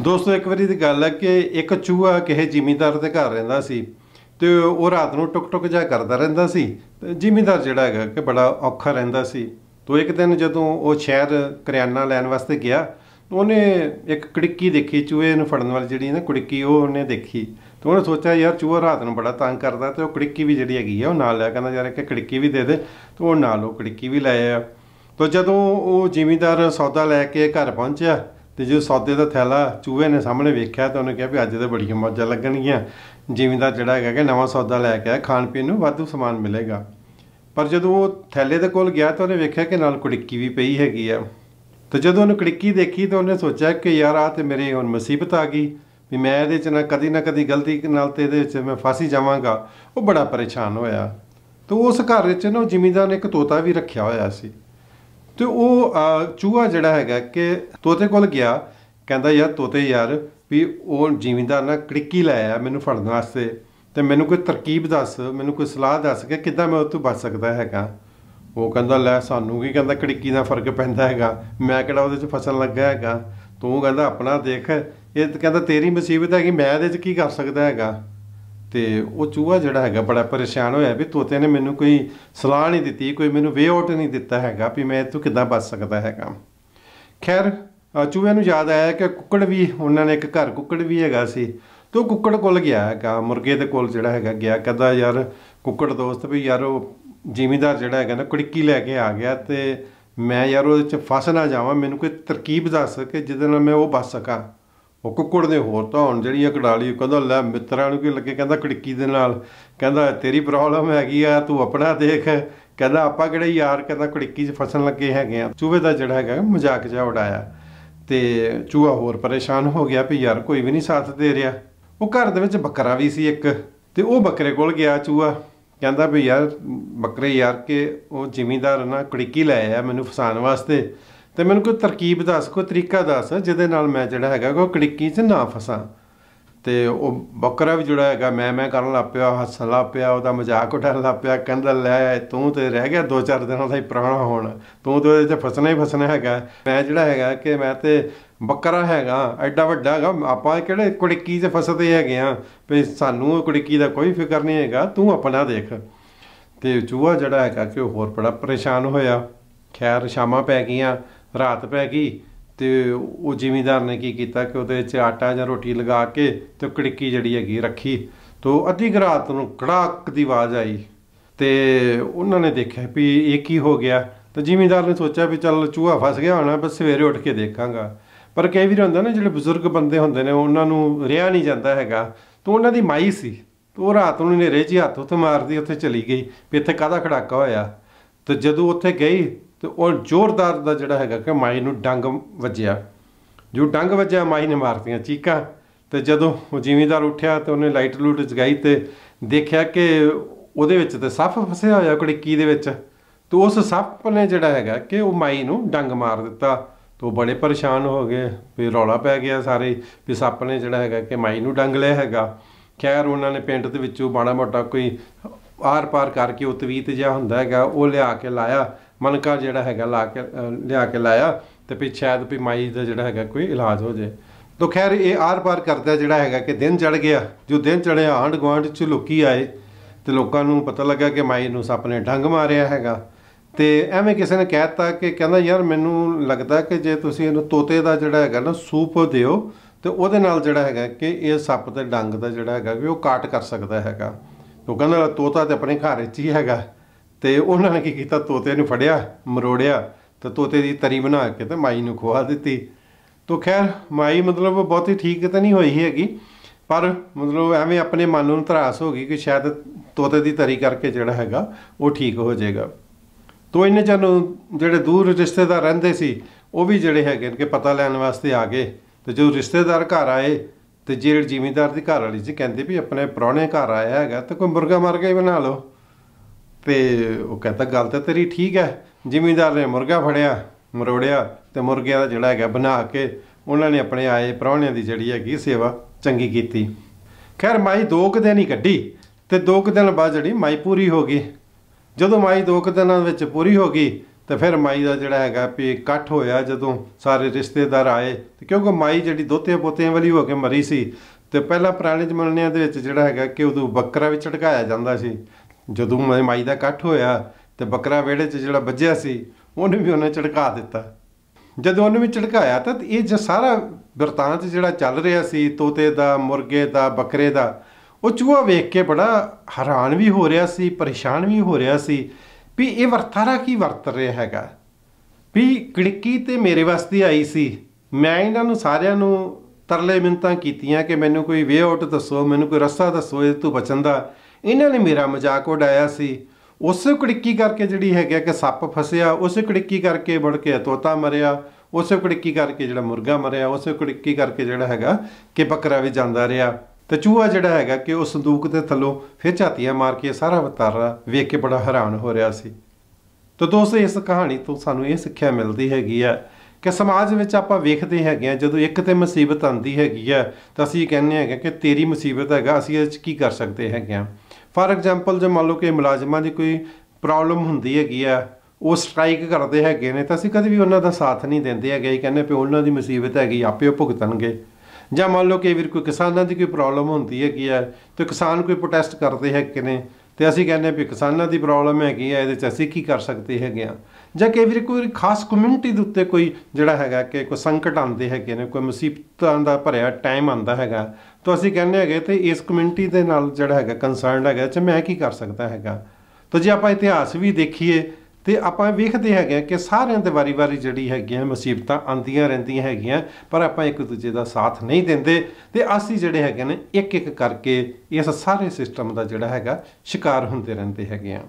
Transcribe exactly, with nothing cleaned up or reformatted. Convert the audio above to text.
दोस्तों एक बारी की गल है कि एक चूहा किसी जिमीदार के घर रहिंदा सी ते वो रात को टुक टुक जा करता रहिंदा सी। जिमीदार जिहड़ा है कि बड़ा औखा रहिंदा सी। तो एक दिन जदों वो शहर करियाना लैन वास्ते गया उन्हें एक कुड़की देखी, चूहे नूं फड़न वाली जिहड़ी ना कुड़की उन्हें देखी। तो उन्हें सोचा यार चूहा रात को बड़ा तंग करता तो कुड़की भी जिहड़ी हैगी आ नाल लै, कहंदा यार कि कुड़की भी दे दे। तो वो नाल वो कुड़की भी लै आया। तो जदों वो जिमीदार सौदा लैके घर पहुंचा तो जो सौदे का थैला चूहे ने सामने वेख्या तो उन्हें कहा भी अज तो बड़िया मौजा लगनगियां, जिमींदार जिहड़ा है कि नवा सौदा लैके आया, खाण पीन वाधू समान मिलेगा। पर जदों वो थैले दे कोल गया तो उन्हें वेख्या कि नाल कुड़की भी पई हैगी आ। तो जदों उन्हें कुड़की देखी तो उन्हें सोचा कि यार आ ते मेरी हुण मुसीबत आ गई भी मैं इहदे च ना कदी ना कदी गलती नाल ते इहदे च मैं फासी जावांगा। वो बड़ा परेशान होया। तो उस घर च ना जिमींदार ने एक तोता भी रखिया होया सी। तो वो चूहा जिहड़ा है कि तोते कोल गया, कहता यार तोते यार भी वो जिमींदार ना कुड़की लाया मैनू फड़न वास्ते, तो मैनू कोई तरकीब दस, मैनू कोई सलाह दस कि किद्दां मैं उस तों बच सकदा हैगा। वो कहता लै सानू की कहता कुड़की दा फर्क पैंदा हैगा, मैं किहड़ा उहदे च फसन लगा हैगा, तूं कहता अपना देख, ये कहता तेरी मुसीबत हैगी, मैं इहदे च की कर सकदा हैगा। तो वह चूहा जिहड़ा है बड़ा परेशान होया भी तोते ने मैनू कोई सलाह नहीं दी, कोई मैनू वे आउट नहीं दिता है भी मैं इत्थों किद्दां बच सकदा हैगा। खैर चूहे नूं याद आया कि कुक्कड़ भी उन्होंने एक घर कुक्कड़ भी हैगा सी। तो कुक्कड़ कोल गया है, मुर्गे दे कोल जिहड़ा है गया, कहता यार कुक्कड़ दोस्त भी यार जिमींदार जिहड़ा है ना कुड़की लैके आ गया तो मैं यार उहदे च फस ना जावां, मैनू कोई तरकीब दस कि जिहदे नाल मैं वो बच सकां। वो कुक्कड़ ने होर धौन जी कड़ाली, कहता लै मित्रां नूं की लगे, कहता कुड़की दे नाल, कहता तेरी प्रॉब्लम हैगी आ तू अपना देख, कहता आपां किहड़े यार कहता कुड़की च फसन लगे हैगे आ। चूहे दा जिहड़ा हैगा मजाक जिहा उड़ाया ते चूहा होर परेशान हो गया भी यार कोई भी नहीं साथ दे रहा। वो घर दे विच बकरा भी सी एक, ते वो बकरे कोल गया चूहा, कहता भी यार बकरे यार के वो जिमींदार ना कुड़की लाए आ मैनू फसान वास्ते, तो मैनू कोई तरकीब दस, कोई तरीका दस जिहदे नाल मैं जिहड़ा हैगा कोई कुड़की च ना फसां। तो वो बकरा भी जुड़ा हैगा मैं मैं करन लग पिया, हसन लग पिया, उसदा मजाक उठाउण लग पिया, कहंदा लै तूं ते रह गया दो चार दिनां दा ही पुराणा होण, तूं ते इहदे च फसना ही फसना हैगा, मैं जिहड़ा हैगा कि मैं ते बकरा हैगा एड्डा वड्डा हैगा, आपां किहड़े कुड़की च फसदे हैगे आ भी सानू कुड़की दा कोई फिकर नहीं हैगा, तूं अपना देख। तो चूहा जिहड़ा हैगा कि होर बड़ा परेशान होया। खैर शामां पै गईआं, रात पै गई। तो वो जिमींदार ने की किया कि वो आटा या रोटी लगा के तो कुड़की जिहड़ी हैगी रखी। तो अद्धी रात को कड़ाक की आवाज़ आई तो उन्होंने देखा भी ये की हो गया। तो जिमींदार ने सोचा भी चल चूहा फस गया होना, बस सवेरे उठ के देखांगा। पर कई बार होंदा ना जिहड़े बजुर्ग बंदे होंदे ने उन्होंने रिहा नहीं जाता हैगा। तो उन्होंने माई सी तो रात को हनेरे जी हत्थ उत्थे मारदी उत्थे चली गई भी इत्थे काहदा खड़ाका होया। तो जदों उत्थे गई तो और जोरदार का जिहड़ा हैगा कि माई नूं डंग वज्जिया। जो डंग वज्जिया माई ने मारतियां चीकां। तो जदों जिमींदार उठ्या तो उन्हें लाइट लूट जगाई तो देखा कि उहदे विच ते सप्प फसिया होया कुड़की दे विच। तो उस सप्प ने जिहड़ा हैगा कि वो माई नूं डंग मार दिता। तो बड़े परेशान हो गए भी रौला पै गया सारे भी सप्प ने जिहड़ा हैगा कि माई नूं डंग लिया हैगा। खैर उन्होंने पिंड दे विचों माड़ा मोटा कोई आर पार करके वो तवीत जिहा हुंदा हैगा वो लिया के लाया, मनका जिहड़ा हैगा ला के लिया के लाया तो भी शायद भी माई का जिहड़ा हैगा कोई इलाज हो जाए। तो खैर ये आर पार करदा जिहड़ा हैगा कि दिन चढ़ गया। जो दिन चढ़िया आंढ गुआंढ च लोकी आए तो लोकां नूं पता लगा कि माई नूं सप्प ने डंग मारिया हैगा। तो एवें किसी ने कहता कि कहंदा यार मैनू लगता कि जे तुसीं इहनूं तोते का जिहड़ा हैगा ना सूप दिओ तो उहदे नाल जिहड़ा हैगा कि इह सप्प ते डंग का जिहड़ा हैगा कि काट कर सकदा हैगा। तो कहंदा तोता तो अपने घर च ही हैगा। तो उन्होंने की किया तोते ने फड़िया मरोड़िया तो तोते की तरी बना के तो माई नूं खुआ दी। तो खैर माई मतलब बहुत ही ठीक तो नहीं हुई हैगी पर मतलब एवें अपने मन नूं तरास हो गई कि शायद तोते की तरी करके जिहड़ा हैगा वो ठीक हो जाएगा। तो इन्ने चर नूं जिहड़े दूर रिश्तेदार रहिंदे सी वो भी जिहड़े हैगे कि पता लैण वास्ते आ गए। तो जो रिश्तेदार घर आए तो जिहड़े जिमींदार की घर वाली जी कहंदी भी अपने प्राहुणे घर आया हैगा तो कोई मुर्गा मार के बना लो। तो वो कहता गल तो तेरी ठीक है। जिमींदार ने मुर्गा फड़िया मरोड़िया तो मुर्गे का जिहड़ा है बना के उन्होंने अपने आए प्राहुणियां की जिहड़ी हैगी सेवा चंगी की। खैर माई दो कु दिन ही कढ़ी तो दो कु दिन बाद जिहड़ी माई पूरी हो गई। जदों माई दो कु दिन पूरी हो गई तो फिर माई का जोड़ा है भी इकट्ठ होया जो सारे रिश्तेदार आए, क्योंकि माई जी दोतिया पोतिया वाली होकर मरी सी। तो पहला पुराने जमाने के जोड़ा है कि उदू बकरा भी झटकाया जाता सी, जो माई का इकट्ठ होया तो बकरा वेहड़े जो बज्या सी उन्हें भी उन्हें झटका दिता। जदों उन्हें भी झटकाया तो ये जो सारा बरतांत जो चल रहा सी तोते का, मुरगे का, बकरे का, वो चूहा वेख के बड़ा हैरान भी हो रहा सी, परेशान भी हो रहा सी भी ये वर्तारा की वरत रहा है। भी किड़की तो मेरे वास्ते आई सी, मैं इन्हों सारिया तरले मिन्नतां कीतियां कि मैनू कोई वे आउट दसो, मैनू कोई रस्सा दसो इस तू बचन का। इन्हों ने मेरा मजाक उड़ाया सी। उस कड़िक्की करके जी है कि सप फसया, उस कड़िक्की करके बड़ के तोता मरिया, उस कड़िक्की करके जो मुर्गा मरिया, उस कड़िक्की करके जोड़ा है कि बकरा भी जाता रहा। तो चूहा जोड़ा है कि उस संदूक के थलों फिर झातियाँ मार के सारा वतारा वेख के बड़ा हैरान हो रहा सी। तो दोस्त इस कहानी तो सानू ये सिक्ख्या मिलती हैगी है कि समाज में आप वेखते है जो एक तो मुसीबत आती हैगी है तो असी कहने हैं कि तेरी मुसीबत है असी की कर सकते हैं। फॉर एग्जाम्पल जो मान लो कि मुलाजमान की कोई प्रॉब्लम होंगी हैगी है, वो स्ट्राइक करते हैगे ने तो असी कभी भी उन्होंने साथ नहीं देते है, कहने पे उन्हों की मुसीबत हैगी आपे भुगतणगे। ਜਾਂ ਮੰਨ ਲਓ ਕਈ ਵਾਰ ਕੋਈ ਕਿਸਾਨਾਂ ਦੀ ਕੋਈ ਪ੍ਰੋਬਲਮ ਹੁੰਦੀ ਹੈਗੀ ਹੈ ਅਤੇ ਕਿਸਾਨ ਕੋਈ ਪ੍ਰੋਟੈਸਟ ਕਰਦੇ ਹੈਗੇ ਨੇ ਅਤੇ ਅਸੀਂ ਕਹਿੰਦੇ ਵੀ ਕਿਸਾਨਾਂ ਦੀ ਪ੍ਰੋਬਲਮ ਹੈਗੀ ਹੈ ਇਹਦੇ 'ਚ ਅਸੀਂ ਕੀ ਕਰ ਸਕਦੇ ਹੈਗੇ ਹਾਂ। ਜਾਂ ਕਈ ਵਾਰ ਕੋਈ ਖਾਸ ਕਮਿਊਨਿਟੀ ਦੇ ਉੱਤੇ ਕੋਈ ਜਿਹੜਾ ਹੈਗਾ ਕਿ ਕੋਈ ਸੰਕਟ ਆਉਂਦੇ ਹੈਗੇ ਨੇ, ਕੋਈ ਮੁਸੀਬਤਾਂ ਦਾ ਭਰਿਆ ਟਾਈਮ ਆਉਂਦਾ ਹੈਗਾ ਤਾਂ ਅਸੀਂ ਕਹਿੰਦੇ ਹੈਗੇ ਅਤੇ ਇਸ ਕਮਿਊਨਿਟੀ ਦੇ ਨਾਲ ਜਿਹੜਾ ਹੈਗਾ ਕੰਸਰਨ ਹੈਗਾ ਚ ਮੈਂ ਕੀ ਕਰ ਸਕਦਾ ਹੈਗਾ। ਤਾਂ ਜੇ ਆਪਾਂ ਇਤਿਹਾਸ ਵੀ ਦੇਖੀਏ तो आप वेखते हैं कि सारियां तो वारी वारी जी है मुसीबत आदि रही है, पर आप एक दूजे का साथ नहीं देंगे तो असी जोड़े है एक एक करके इस सारे सिस्टम का जोड़ा है शिकार होंगे रहते हैं।